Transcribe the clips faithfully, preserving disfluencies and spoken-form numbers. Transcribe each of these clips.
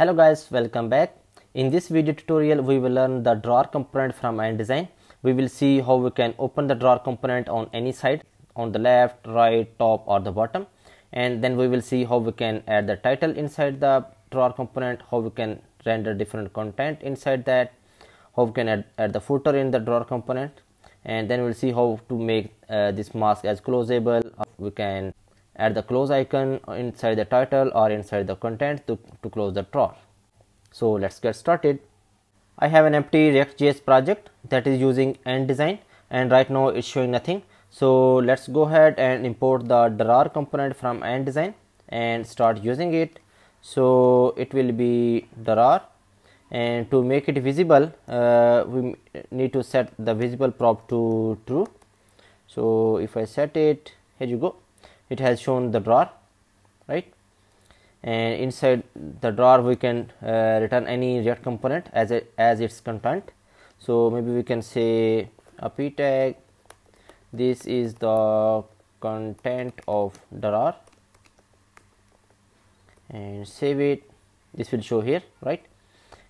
Hello guys, welcome back. In this video tutorial we will learn the drawer component from Ant Design. We will see how we can open the drawer component on any side, on the left, right, top or the bottom, and then we will see how we can add the title inside the drawer component, how we can render different content inside that, how we can add, add the footer in the drawer component, and then we will see how to make uh, this mask as closable. We can add the close icon inside the title or inside the content to, to close the drawer. So let's get started. I have an empty React J S project that is using Ant Design, and right now it's showing nothing. So let's go ahead and import the drawer component from Ant Design and start using it. So it will be drawer, and to make it visible uh, we need to set the visible prop to true. So if I set it, here you go. It has shown the drawer, right? And inside the drawer we can uh, return any React component as a, as its content. So maybe we can say a p tag, this is the content of drawer, and save it. This will show here, right?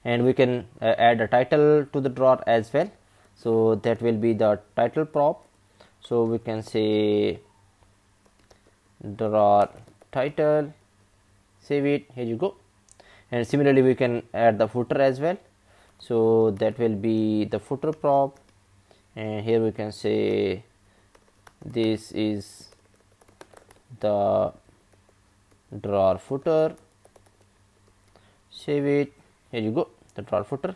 And we can uh, add a title to the drawer as well, so that will be the title prop. So we can say drawer title, save it, here you go. And similarly we can add the footer as well, so that will be the footer prop, and here we can say this is the drawer footer, save it, here you go, the drawer footer.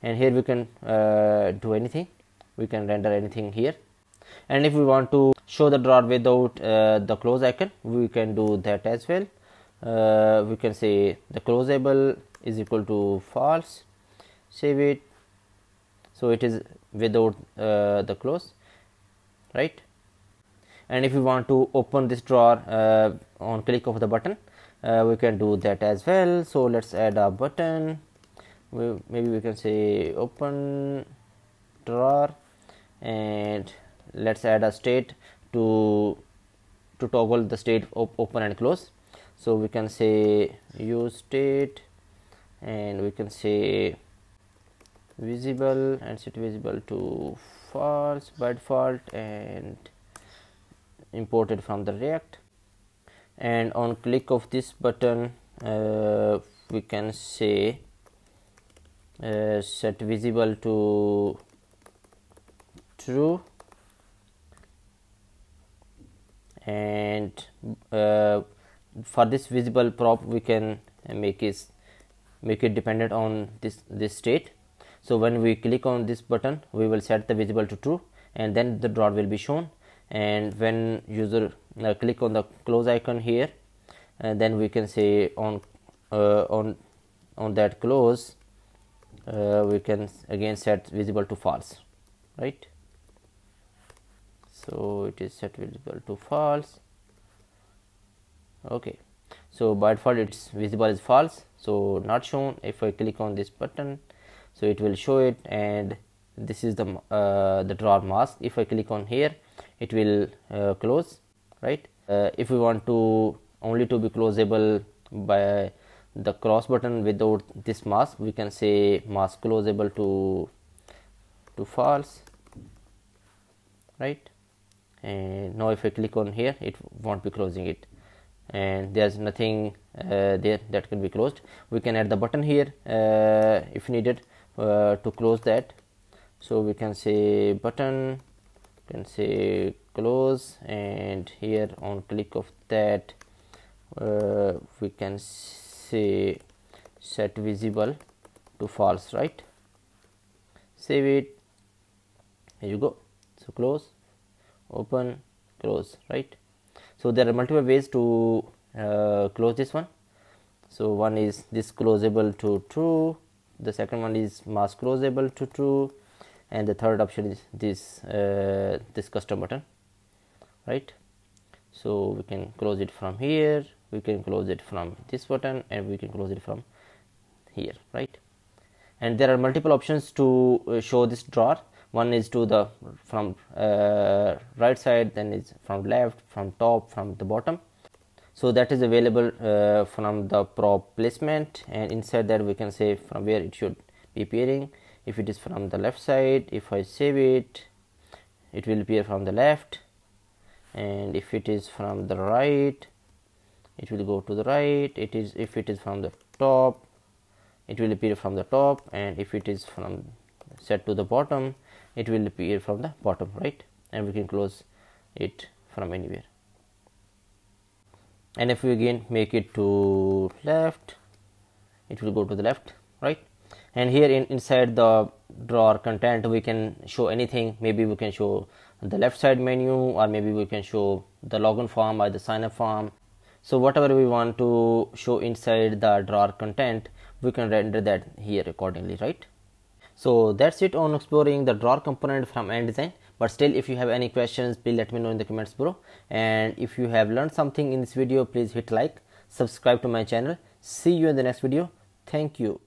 And here we can uh, do anything, we can render anything here. And if we want to show the drawer without uh, the close icon, we can do that as well. Uh, we can say the closable is equal to false, save it, so it is without uh, the close, right? And if we want to open this drawer uh, on click of the button, uh, we can do that as well. So let's add a button. We, maybe we can say open drawer, and let's add a state to to toggle the state of open and close. So we can say use state, and we can say visible, and set visible to false by default, and imported from the React. And on click of this button uh, we can say uh, set visible to true, and uh, for this visible prop we can make is make it dependent on this this state. So when we click on this button we will set the visible to true, and then the drawer will be shown. And when user uh, click on the close icon here, and then we can say on uh, on on that close uh, we can again set visible to false, right? So it is set visible to false. Okay, so by default it's visible is false, so not shown. If I click on this button, so it will show it, and this is the uh, the drawer mask. If I click on here, it will uh, close, right? Uh, if we want to only to be closable by the cross button without this mask, we can say mask closable to to false, right? And now if I click on here, it won't be closing it, and there's nothing uh, there that can be closed. We can add the button here uh, if needed uh, to close that. So we can say button, can say close, and here on click of that uh, we can say set visible to false, right? Save it, here you go. So close, open, close, right? So there are multiple ways to uh, close this one. So one is this closable to true, the second one is mask closable to true, and the third option is this uh, this custom button, right? So we can close it from here, we can close it from this button, and we can close it from here, right? And there are multiple options to uh, show this drawer. One is to the from uh, right side, then is from left, from top, from the bottom. So that is available uh, from the prop placement, and inside that we can say from where it should be appearing. If it is from the left side, if I save it, it will appear from the left, and if it is from the right, it will go to the right. It is if it is from the top, it will appear from the top, and if it is from set to the bottom, it will appear from the bottom, right? And we can close it from anywhere. And if we again make it to left, it will go to the left, right? And here in inside the drawer content, we can show anything. Maybe we can show the left side menu, or maybe we can show the login form or the sign up form. So whatever we want to show inside the drawer content, we can render that here accordingly, right? So that's it on exploring the drawer component from Ant Design. But still, if you have any questions, please let me know in the comments below. And if you have learned something in this video, please hit like, subscribe to my channel. See you in the next video. Thank you.